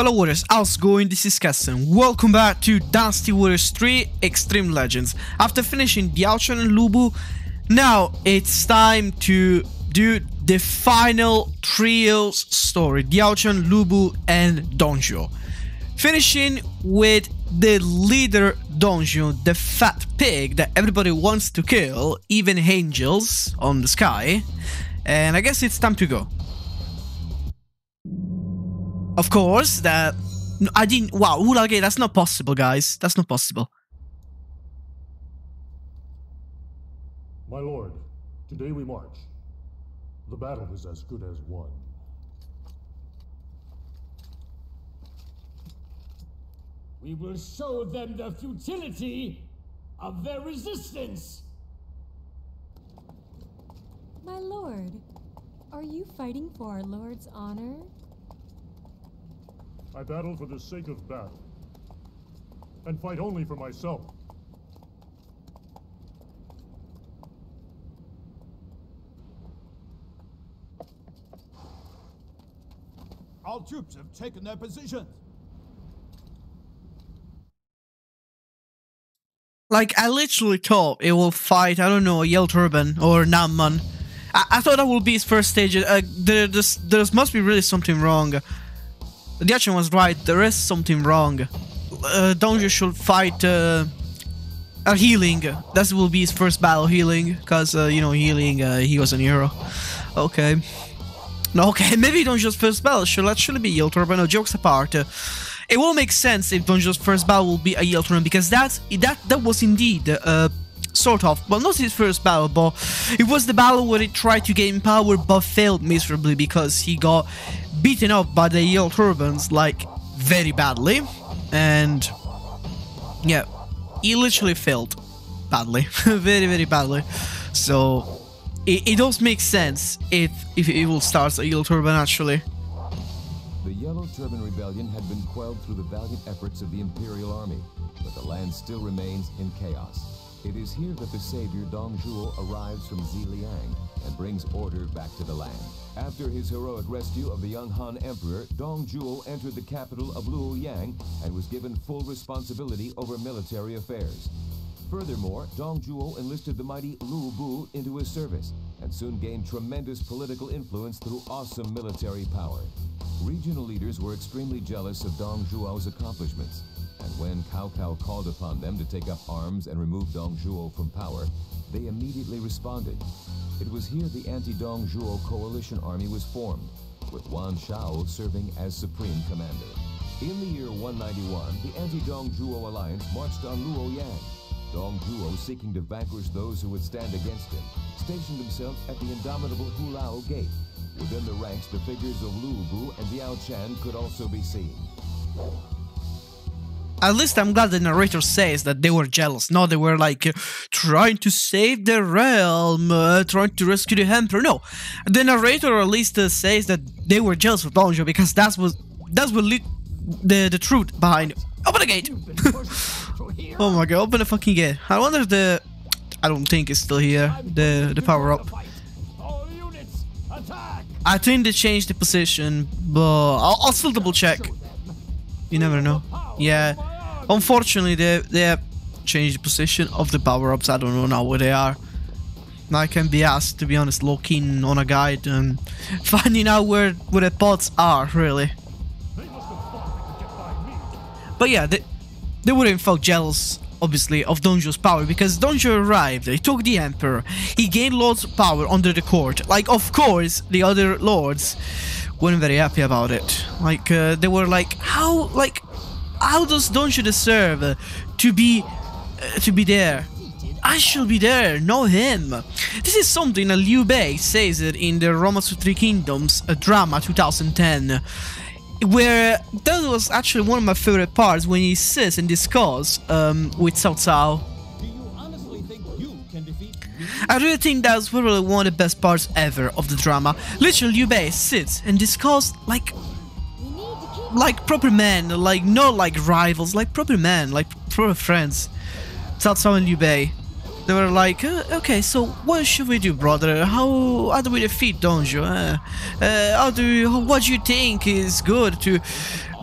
Fellow Warriors, how's it going? This is Kessen. Welcome back to Dynasty Warriors 3 Extreme Legends. After finishing Diao Chan and Lu Bu, now it's time to do the final trio's story. Diao Chan, Lu Bu and Dong Zhuo. Finishing with the leader Dong Zhuo, the fat pig that everybody wants to kill, even angels on the sky. And I guess it's time to go. Of course, that I didn't. Wow, Hulao Gate, that's not possible, guys. That's not possible. My lord, today we march. The battle is as good as won. We will show them the futility of their resistance. My lord, are you fighting for our lord's honor? I battle for the sake of battle, and fight only for myself. Our troops have taken their positions. Like, I literally thought it will fight, I don't know, Yellow Turban or Namman. I thought that would be his first stage. There must be really something wrong. The action was right, there is something wrong. Dong Zhuo should fight a healing. That will be his first battle, healing, because, you know, healing, he was a hero. Okay. No, okay, maybe Dong Zhuo's first battle should actually be Yellow Turban, no, jokes apart. It will make sense if Dong Zhuo's first battle will be a Yellow Turban, because that was indeed, sort of, well, not his first battle, but it was the battle where he tried to gain power but failed miserably because he got beaten up by the Yellow Turbans, like, very badly, and yeah, he literally failed badly, very, very badly, so it does make sense if it will start a Yellow Turban, actually. The Yellow Turban Rebellion had been quelled through the valiant efforts of the Imperial Army, but the land still remains in chaos. It is here that the savior Dong Zhuo arrives from Xiliang and brings order back to the land. After his heroic rescue of the young Han Emperor, Dong Zhuo entered the capital of Luoyang and was given full responsibility over military affairs. Furthermore, Dong Zhuo enlisted the mighty Lu Bu into his service and soon gained tremendous political influence through awesome military power. Regional leaders were extremely jealous of Dong Zhuo's accomplishments. And when Cao Cao called upon them to take up arms and remove Dong Zhuo from power, they immediately responded. It was here the anti-Dong Zhuo coalition army was formed, with Yuan Shao serving as supreme commander. In the year 191, the anti-Dong Zhuo alliance marched on Luoyang. Dong Zhuo, seeking to vanquish those who would stand against him, stationed himself at the indomitable Hulao Gate. Within the ranks, the figures of Lu Bu and Diao Chan could also be seen. At least I'm glad the narrator says that they were jealous. No, they were like trying to save the realm, trying to rescue the emperor. No, the narrator at least says that they were jealous of Dong Zhuo because that's what the truth behind. Open the gate! Oh my god! Open the fucking gate! I wonder if the. I don't think it's still here. The power up. I think they changed the position, but I'll still double check. You never know. Yeah, unfortunately they have changed the position of the power-ups. I don't know now where they are. I can be asked, to be honest, looking on a guide and finding out where the pods are, really. But yeah, they would have felt jealous, obviously, of Dong Zhuo's power, because Dong Zhuo arrived, he took the emperor, he gained lots of power under the court. Like, of course, the other lords weren't very happy about it. Like, they were like, how does Dong Zhuo deserve to be there? I should be there, not him. This is something that Liu Bei says it in the Romance of Three Kingdoms, a drama 2010, where that was actually one of my favorite parts when he sits and discusses with Cao Cao. I really think that's probably one of the best parts ever of the drama. Literally, Liu Bei sits and discusses like proper men, like not like rivals, like proper men, like proper friends. Cao Cao and Liu Bei. They were like, okay, so what should we do, brother? How do we defeat Dong Zhuo? What do you think is good to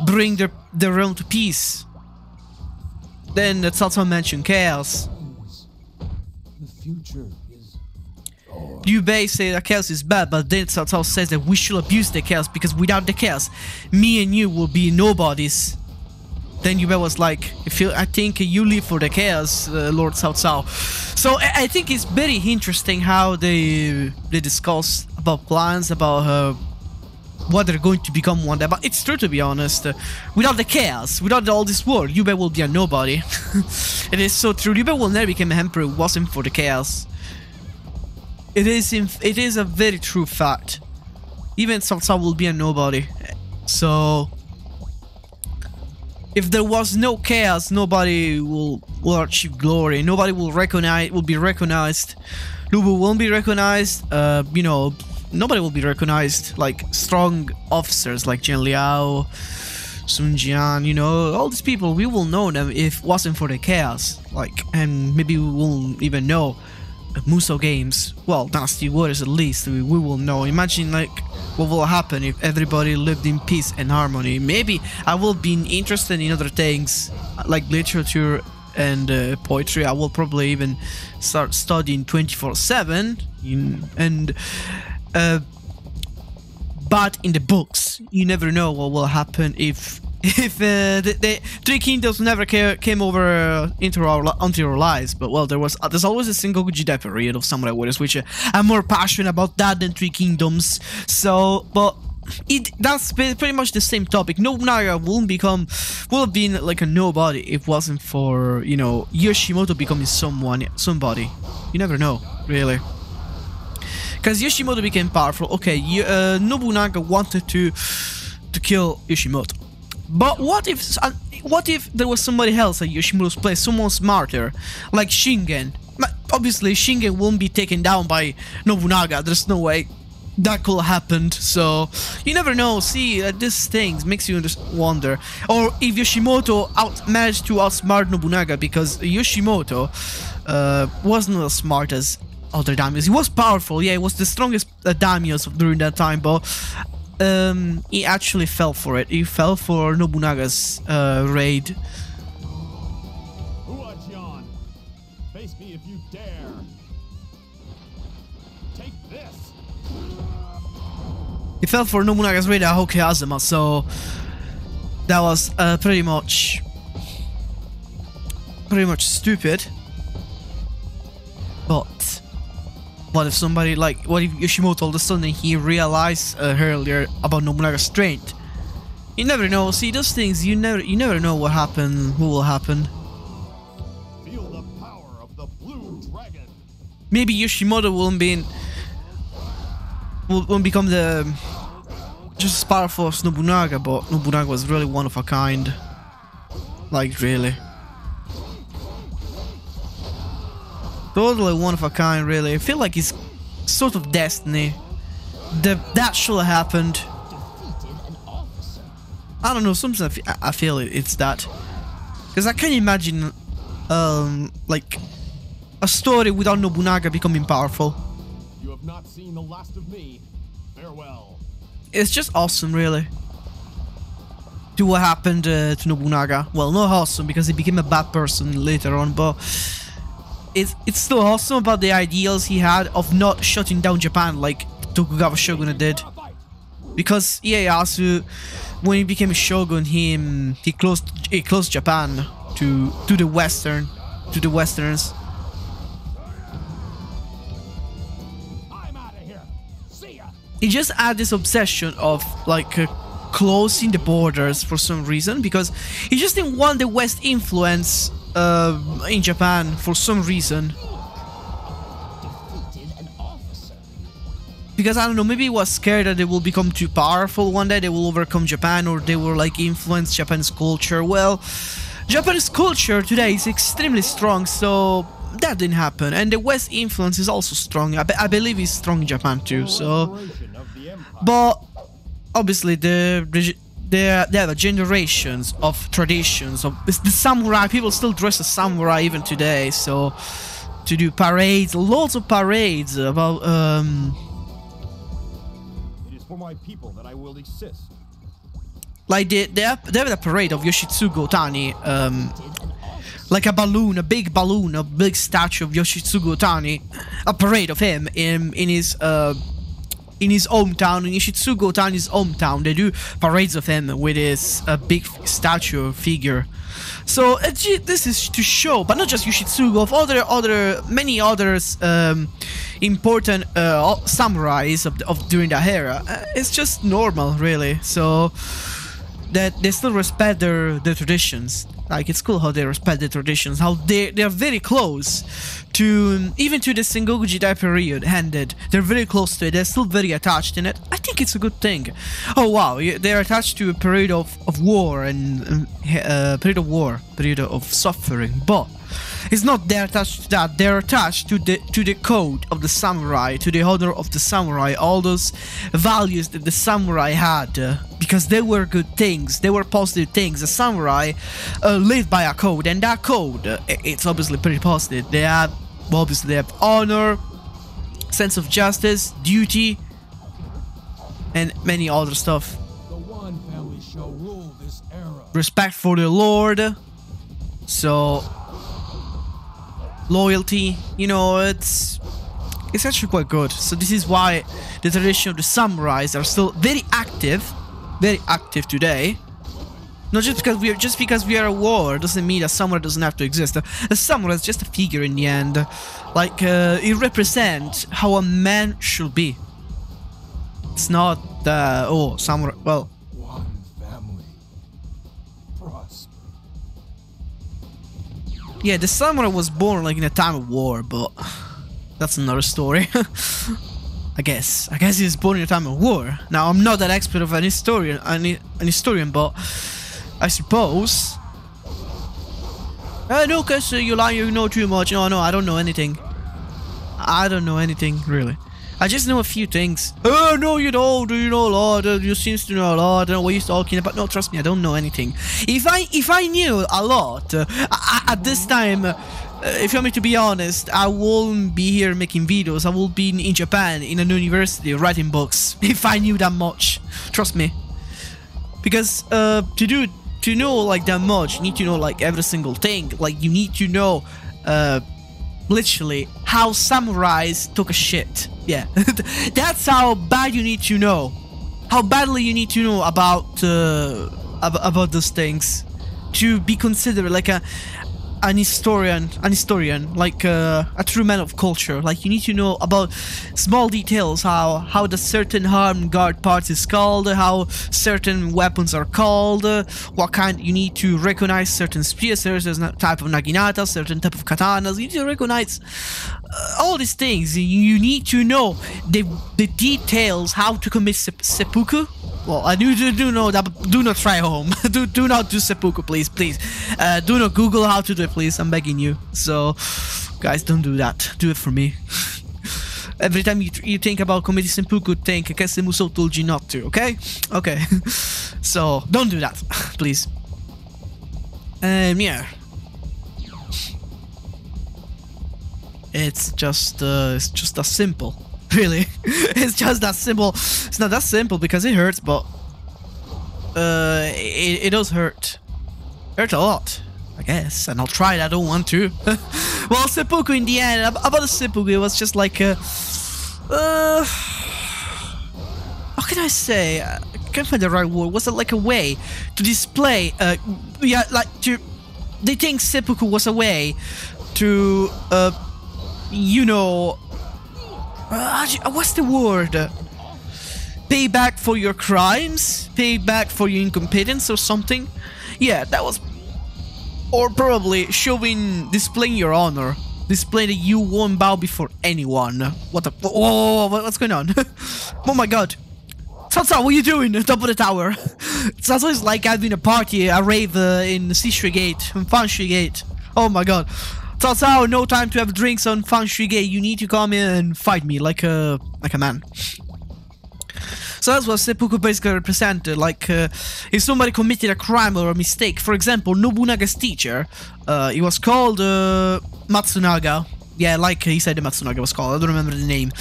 bring the realm to peace? Then it's also mentioned chaos. The future is ours. Liu Bei says that chaos is bad, but then Cao Cao says that we should abuse the chaos, because without the chaos, me and you will be nobodies. Then Liu Bei was like, I think you live for the chaos, Lord Cao Cao. So I think it's very interesting how they discuss about plans, about what they're going to become one day. But it's true, to be honest. Without the chaos, without all this war, Liu Bei will be a nobody. It is so true. Liu Bei will never become an emperor if it wasn't for the chaos. It is a very true fact. Even Cao Cao will be a nobody. So if there was no chaos, nobody will achieve glory. Nobody will be recognized. Lu Bu won't be recognized. Nobody will be recognized. Like strong officers like Zhen Liao, Sun Jian, all these people, we will know them if it wasn't for the chaos. Like, and maybe we won't even know Musou games. Well, Dynasty Warriors at least, we will know. Imagine like what will happen if everybody lived in peace and harmony. Maybe I will be interested in other things like literature and poetry. I will probably even start studying 24/7 and but in the books, you never know what will happen if the Three Kingdoms never came over onto your lives. But well, there's always a Sengoku Jidai period of Samurai Warriors, which I'm more passionate about that than Three Kingdoms. So, but that's pretty much the same topic. Nobunaga would have been like a nobody if it wasn't for Yoshimoto becoming somebody. You never know, really. Because Yoshimoto became powerful. Okay, Nobunaga wanted to kill Yoshimoto. But what if there was somebody else at Yoshimoto's place, someone smarter, like Shingen? But obviously, Shingen won't be taken down by Nobunaga. There's no way that could have happened. So you never know. See, these things makes you wonder. Or if Yoshimoto managed to outsmart Nobunaga, because Yoshimoto wasn't as smart as other daimyos. He was powerful. Yeah, he was the strongest daimyos during that time, but he actually fell for it. He fell for Nobunaga's raid. Huajian, face me if you dare. Take this. He fell for Nobunaga's raid at Hoke Azuma, so that was pretty much stupid. But what if Yoshimoto all of a sudden he realized earlier about Nobunaga's strength? You never know. See, those things, you never know what will happen. Feel the power of the blue dragon. Maybe Yoshimoto won't become the just as powerful as Nobunaga, but Nobunaga was really one of a kind. Like, really. Totally one of a kind, really. I feel like it's sort of destiny. That should have happened. I don't know, sometimes I feel it's that. Because I can't imagine, like, a story without Nobunaga becoming powerful. You have not seen the last of me. Farewell. It's just awesome, really. To what happened to Nobunaga. Well, not awesome, because he became a bad person later on, but it's still awesome about the ideals he had of not shutting down Japan like Tokugawa Shogun did. Because Ieyasu, when he became a shogun, he closed Japan to the Westerners. I'm out of here. See ya. He just had this obsession of like closing the borders for some reason, because he just didn't want the West influence in Japan for some reason. Because I don't know, maybe he was scared that they will become too powerful one day, they will overcome Japan, or they will like influence Japan's culture. Well, Japan's culture today is extremely strong, so that didn't happen. And the West influence is also strong. I believe it's strong in Japan too, so. But obviously they have generations of traditions. The samurai, people still dress as samurai even today, so to do parades, lots of parades about It is for my people that I will exist. Like they have a parade of Yoshitsugu Otani, like a balloon, a big statue of Yoshitsugu Otani, a parade of him in his hometown, in Yoshitsugu Otani's hometown. They do parades of him with his big statue figure. So this is to show, but not just Yoshitsugu, of many others important samurais of during that era. It's just normal, really. So that they still respect their traditions. Like, it's cool how they respect the traditions, how they are very close to, even to the Sengoku Jidai period ended. They're very close to it, they're still very attached in it. I think it's a good thing. Oh wow, they're attached to a period of war and period of war, period of suffering, but it's not they're attached to that, they're attached to the code of the samurai, to the honor of the samurai, all those values that the samurai had, because they were good things, they were positive things. The samurai live by a code, and that code, it's obviously pretty positive. They have, obviously, they have honor, sense of justice, duty, and many other stuff. The Wan family shall rule this era. Respect for the Lord, so loyalty, you know, it's actually quite good. So this is why the tradition of the samurais are still very active today. Not just because we are at war doesn't mean a samurai doesn't have to exist. A samurai is just a figure in the end. Like it represents how a man should be. It's not the samurai. Well, one family prosper. Yeah, the samurai was born like in a time of war, but that's another story. I guess he was born in a time of war. Now I'm not that expert of an historian, but I suppose. No, cause you lie, you know too much. No, I don't know anything. I don't know anything really. I just know a few things. Oh no, you don't. You know a lot. You seem to know a lot. I don't know what you're talking about. No, trust me, I don't know anything. If I knew a lot at this time. If you want me to be honest, I won't be here making videos. I will be in Japan, in a university, writing books. If I knew that much, trust me. Because to know like that much, you need to know like every single thing. Like you need to know, literally, how samurais took a shit. Yeah, that's how bad you need to know. How badly you need to know about those things to be considered like an historian, like a true man of culture. Like you need to know about small details, how the certain armed guard parts is called, how certain weapons are called, what kind. You need to recognize certain spears, certain type of naginata, certain type of katanas. You need to recognize all these things. You need to know the details, how to commit seppuku. Well, I do know that, but do not try home. do not do seppuku, please, please. Do not Google how to do it, please. I'm begging you. So, guys, don't do that. Do it for me. Every time you think about committing seppuku, think Kessen Musou told you not to, okay? Okay. So, don't do that, please. Yeah. It's just that simple. Really, it's just that simple. It's not that simple because it hurts, but it does hurt. Hurt a lot, I guess. And I'll try it. I don't want to. Well, seppuku in the end. About the seppuku, it was just like how can I say? I can't find the right word. Was it like a way to display? Yeah, like to. They think seppuku was a way to you know. What's the word? Pay back for your crimes? Pay back for your incompetence or something? Yeah, that was... Or probably displaying your honor. Displaying that you won't bow before anyone. What the... Oh, what's going on? Oh my god. Cao Cao, what are you doing on top of the tower? Cao Cao is like having a party, a rave in Shishui Gate, in Fanshui Gate. Oh my god. Cao Cao, no time to have drinks on Fanshui Gate. You need to come in and fight me like a man. So that's what seppuku basically represented. Like if somebody committed a crime or a mistake. For example, Nobunaga's teacher, he was called Matsunaga. Yeah, like he said, Matsunaga was called. I don't remember the name.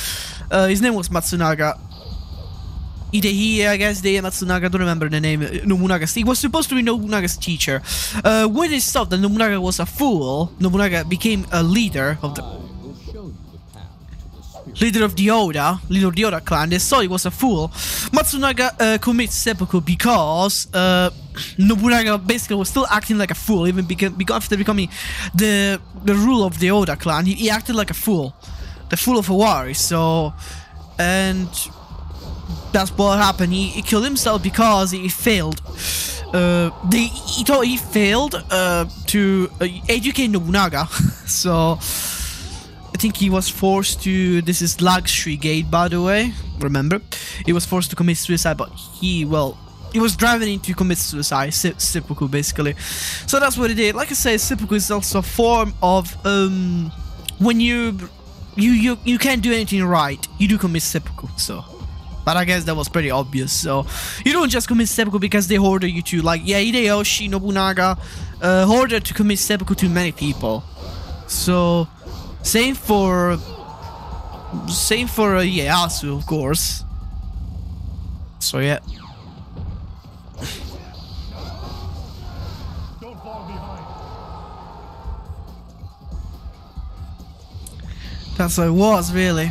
His name was Matsunaga. Hidehie, I guess, Hidehie Matsunaga, I don't remember the name. Nobunaga's, he was supposed to be Nobunaga's teacher. When it stopped that Nobunaga was a fool, Nobunaga became a leader of the... leader of the Oda clan. They saw he was a fool. Matsunaga commits seppuku because Nobunaga basically was still acting like a fool, even after becoming the ruler of the Oda clan. He acted like a fool, the fool of Owari. So, and that's what happened. He killed himself because he failed. He thought he failed to educate Nobunaga. So. I think he was forced to, this is Luxury Gate, by the way, remember? He was forced to commit suicide, but he, well, he was driving in to commit suicide, seppuku basically. So that's what he did. Like I say, seppuku is also a form of, when you can't do anything right, you do commit seppuku, so. But I guess that was pretty obvious, so. You don't just commit seppuku because they order you to, like, yeah, Hideyoshi, Nobunaga, ordered to commit seppuku to many people, so. Same for Ieyasu, of course. So yeah. Don't fall behind. That's how it was, really.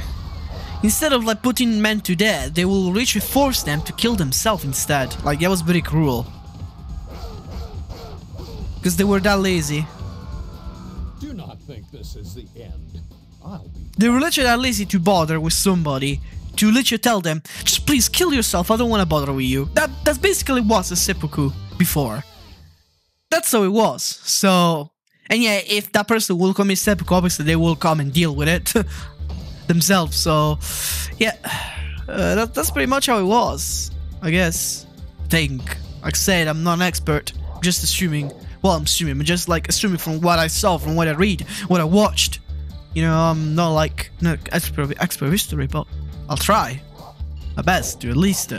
Instead of like putting men to death, they will literally force them to kill themselves instead. Like, that was pretty cruel. Because they were that lazy. This is the end. They were literally that lazy to bother with somebody, to literally tell them, just please kill yourself, I don't want to bother with you. That basically was a seppuku before. That's how it was. So, and yeah, if that person will commit seppuku, obviously they will come and deal with it themselves. So, yeah, that's pretty much how it was, I guess. I think, like I said, I'm not an expert, I'm just assuming. Well, I'm assuming, but just like assuming from what I saw, from what I read, what I watched. You know, I'm not like an expert history, but I'll try my best to at least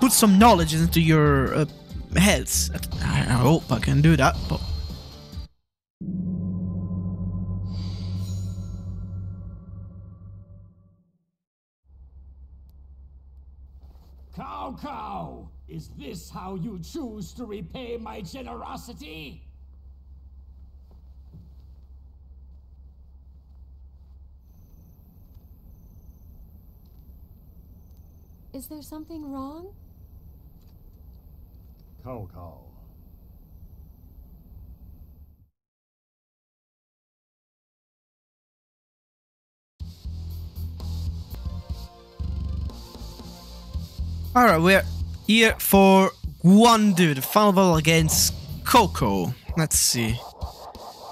put some knowledge into your heads. I hope I can do that, but... Cao Cao! Is this how you choose to repay my generosity? Is there something wrong? Cao Cao. All right, we're here for Guan Du, the final battle against Coco. Let's see.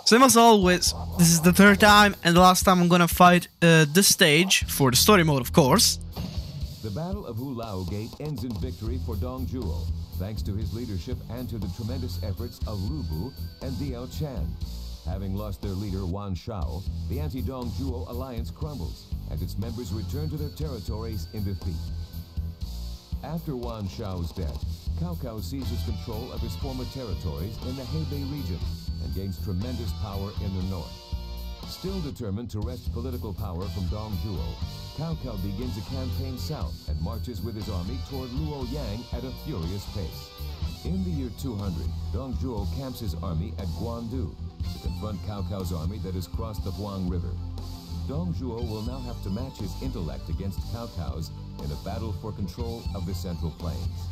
Same as always, this is the third time and the last time I'm gonna fight this stage for the story mode, of course. The Battle of Hulao Gate ends in victory for Dong Zhuo, thanks to his leadership and to the tremendous efforts of Lu Bu and Diao Chan. Having lost their leader Yuan Shao, the anti-Dong Zhuo alliance crumbles, and its members return to their territories in defeat. After Yuan Shao's death, Cao Cao seizes control of his former territories in the Hebei region and gains tremendous power in the north. Still determined to wrest political power from Dong Zhuo, Cao Cao begins a campaign south and marches with his army toward Luoyang at a furious pace. In the year 200, Dong Zhuo camps his army at Guan Du to confront Cao Cao's army that has crossed the Huang River. Dong Zhuo will now have to match his intellect against Cao Cao's in a battle for control of the Central Plains.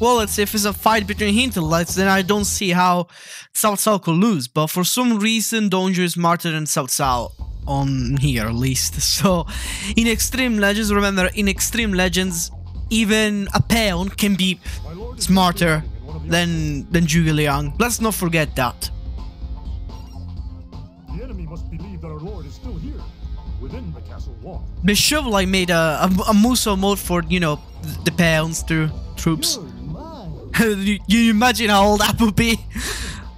Well, let's say if it's a fight between intellects, then I don't see how Cao Cao could lose, but for some reason Dong Zhuo is smarter than Cao Cao on here at least. So in Extreme Legends, remember, in Extreme Legends even a peon can be smarter than Zhuge Liang. Let's not forget that. The enemy must believe that our lord is still here. Within the castle wall. The shovel like made a Musou mode for, you know, the peons to troops. You imagine how old that would be?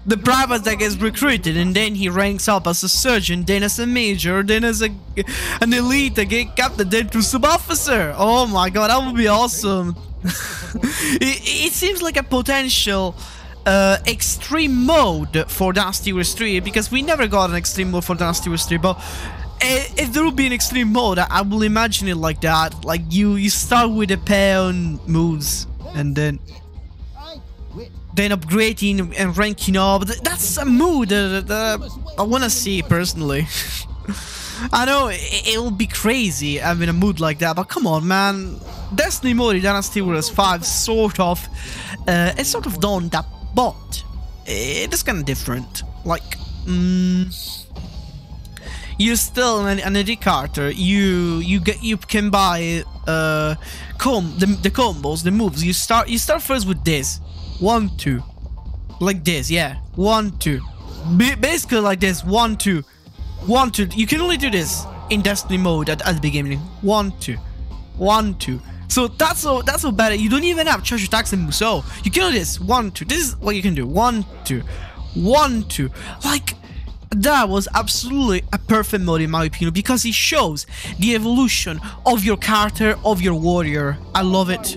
The private that gets recruited and then he ranks up as a surgeon, then as a major, then as an elite, again captain, then to sub-officer. Oh my god, that would be awesome. It seems like a potential extreme mode for Dynasty Warriors 3, because we never got an extreme mode for Dynasty Warriors 3, but if there would be an extreme mode, I will imagine it like that. Like, you start with a pair of moves, and then upgrading and ranking up. That's a mood that I want to see, personally. I know it'll be crazy having a mood like that, but come on, man. Destiny mode in Dynasty Warriors 5 sort of done that, but it's kind of different. Like, you're still an AD character. You can buy the combos, the moves. You start first with this. 1, 2, like this, yeah. 1, 2, basically like this. 1, 2, 1, 2. You can only do this in Destiny mode at the beginning. 1, 2, 1, 2. So that's all better. You don't even have charge attacks in Musou. You can do this. 1, 2. This is what you can do. 1, 2, 1, 2. Like, that was absolutely a perfect mode in my opinion, because it shows the evolution of your character, of your warrior. I love it.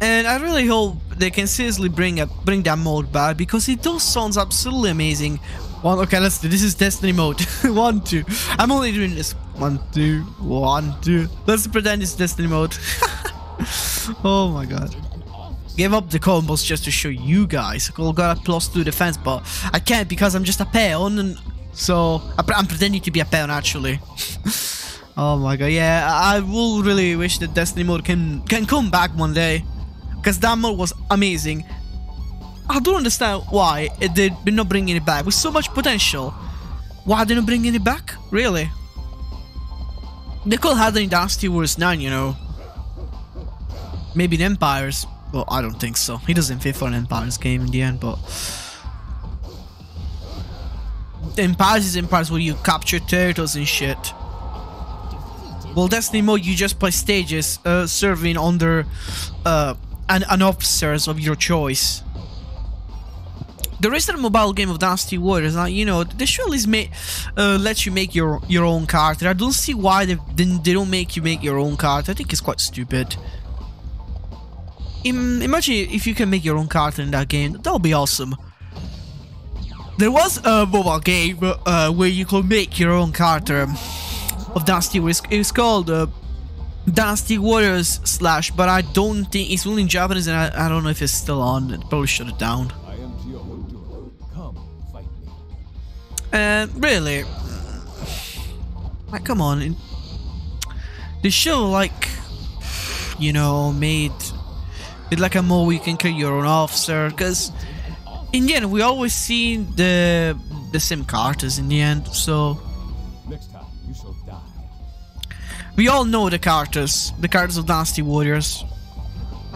And I really hope they can seriously bring that mode back, because it does sounds absolutely amazing. Okay, let's do this. Is Destiny mode. 1, 2. I'm only doing this. 1, 2, 1, 2. Let's pretend it's Destiny mode. Oh my god. Gave up the combos just to show you guys. I got a +2 defense, but I can't because I'm just a peon, and so I'm pretending to be a peon actually. Oh my god. Yeah, I will really wish that Destiny mode can come back one day, because that mode was amazing. I don't understand why they're not bringing it back. With so much potential, why they're not bringing it back? Really? They could have it in Dynasty Warriors 9, you know. Maybe in Empires. Well, I don't think so. He doesn't fit for an Empires game in the end, but... Empires is Empires where you capture turtles and shit. Well, Destiny mode, you just play stages, serving under... an officers of your choice. The recent mobile game of Dynasty Warriors, you know, they surely let you make your own character. I don't see why they don't make you make your own character. I think it's quite stupid. Imagine if you can make your own character in that game. That would be awesome. There was a mobile game where you could make your own character of Dynasty Warriors. It was called... Dynasty Warriors / but I don't think it's only in Japanese, and I don't know if it's still on. It probably shut it down. And really, like, come on, the show, like, you know, made like a mode where you can create your own officer, because in the end we always see the same characters in the end. So we all know the characters of Dynasty Warriors.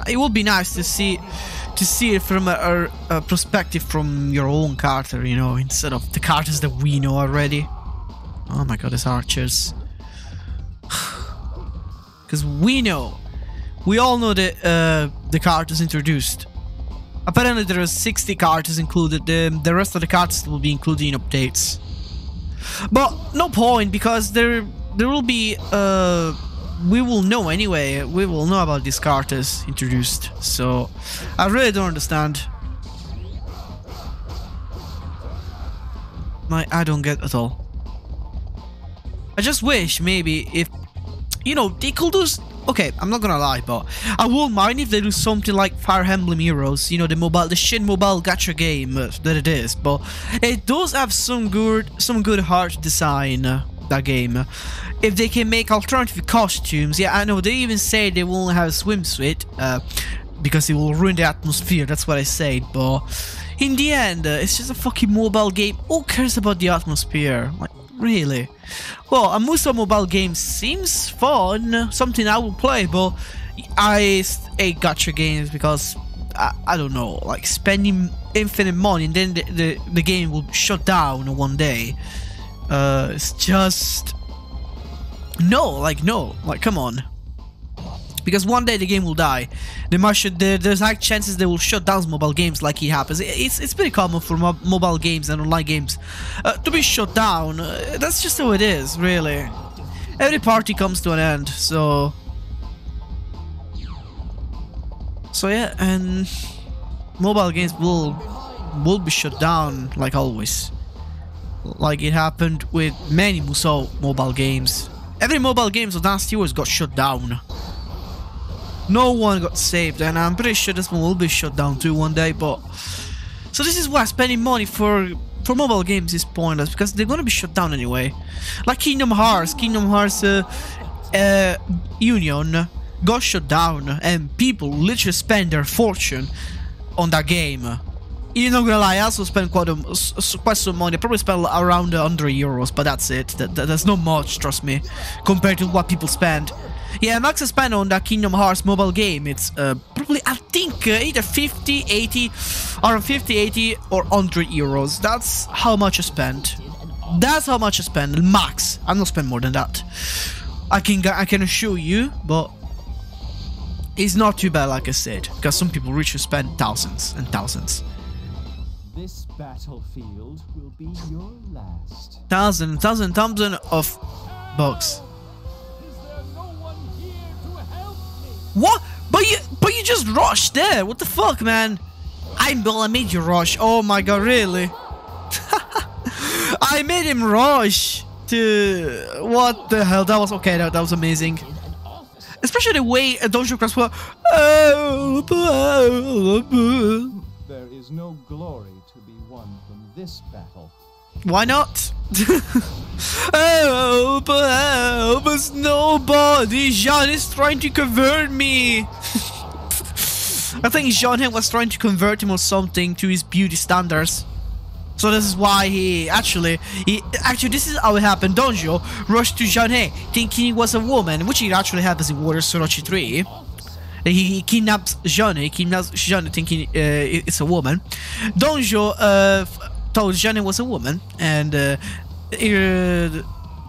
It would be nice to see it from a perspective from your own character, you know, instead of the characters that we know already. Oh my god, these archers. Because we all know the characters introduced. Apparently there are 60 characters included. The rest of the characters will be included in updates. But no point, because there will be, we will know anyway, we will know about these characters introduced, so I really don't understand. I don't get at all. I just wish maybe if, you know, they could do, okay, I'm not gonna lie, but I won't mind if they do something like Fire Emblem Heroes, you know, the Shin mobile gacha game that it is, but it does have some good art design. That game, if they can make alternative costumes. Yeah, I know they even say they won't have a swimsuit because it will ruin the atmosphere. That's what I said, but in the end it's just a fucking mobile game. Who cares about the atmosphere? Like, really? Well, a Musou mobile game seems fun, something I will play, but I hate gacha games because I don't know, like spending infinite money and then the game will shut down one day. It's just no, like come on. it, because one day the game will die. They must there's high chances they will shut down mobile games like it happens. It's pretty common for mobile games and online games to be shut down. That's just how it is, really. Every party comes to an end, so... So yeah, and mobile games will be shut down like always. Like it happened with many Musou mobile games. Every mobile games of last year got shut down. No one got saved, and I'm pretty sure this one will be shut down too one day, but... So this is why spending money for mobile games is pointless, because they're gonna be shut down anyway. Like Kingdom Hearts Union got shut down, and people literally spend their fortune on that game. You're not gonna lie, I also spent quite some money. I probably spent around 100 euros, but that's it. That's not much, trust me, compared to what people spend. Yeah, max spend on that Kingdom Hearts mobile game, it's probably, I think, either 50, 80, around 50, 80, or 100 euros. That's how much I spent. That's how much I spend, max. I'm not spend more than that. I can assure you, but... It's not too bad, like I said, because some people really spend thousands and thousands. This battlefield will be your last. Thousand of bugs. Is there no one here to help me? What? But you just rushed there. What the fuck, man? I made you rush. Oh my god, really? I made him rush. To what the hell? That was okay. That was amazing. Especially the way Dong Zhuo crossed. There is no glory to be won from this battle. Why not? Help, help, nobody. Jean is trying to convert me. I think Jean was trying to convert him or something to his beauty standards. So this is why he actually this is how it happened. Dong Zhuo rushed to Zhen Liao thinking he was a woman, which it actually happens in Warriors 3. He kidnaps Zhen Liao, thinking it's a woman. Dong Zhuo told Zhen Liao was a woman, and Zhen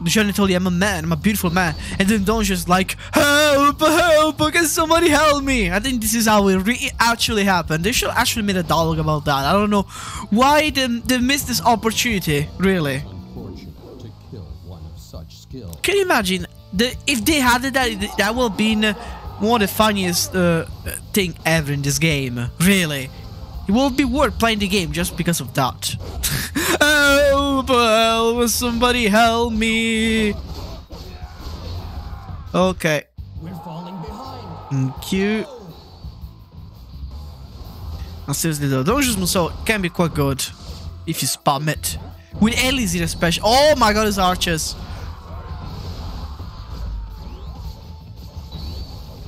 Liao told him, I'm a man, I'm a beautiful man. And then Dong Zhuo's like, help, help, can somebody help me? I think this is how it actually happened. They should actually made a dialogue about that. I don't know why they missed this opportunity, really. To kill one of such skill. Can you imagine? If they had that, that would have been one of the funniest thing ever in this game, really. It won't be worth playing the game just because of that. Help, help, somebody help me. Okay. We're falling behind. Thank you. Now seriously though, Dong Zhuo's Musou can be quite good if you spam it. With Elise in a special. Oh my god, his archers.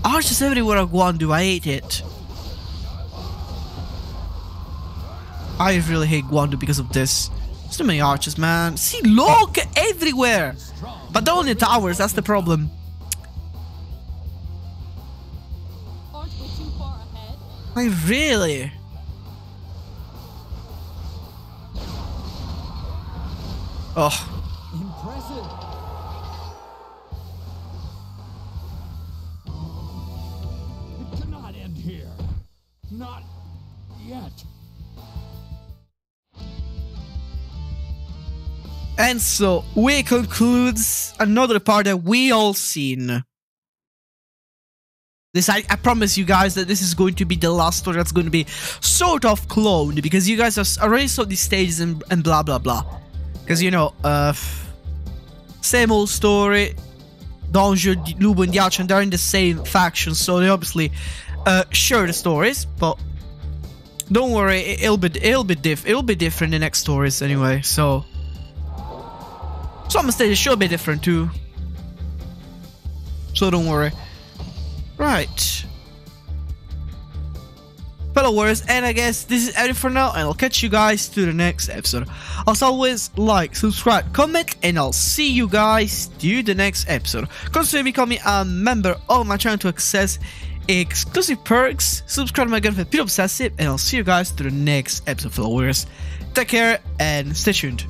Archers everywhere at Guan Du, I hate it. I really hate Guan Du because of this. There's too many archers, man. See, look, everywhere. But they're only towers, that's the problem. I really... Oh. Impressive. It cannot end here. Not yet. And so, we concludes another part that we all seen. This, I promise you guys that this is going to be the last story that's going to be sort of cloned, because you guys have already saw these stages and blah blah blah. Because, you know, same old story. Dong Zhuo, Lu Bu and Diao Chan, they're in the same faction, so they obviously share the stories, but don't worry, it'll be different in the next stories anyway, so... Some stages should be different too, so don't worry. Right, fellow warriors, and I guess this is everything for now, and I'll catch you guys to the next episode. As always, like, subscribe, comment, and I'll see you guys to the next episode. Consider becoming a member of my channel to access exclusive perks. Subscribe to my channel for Pete Obsessive, and I'll see you guys to the next episode, fellow warriors. Take care and stay tuned.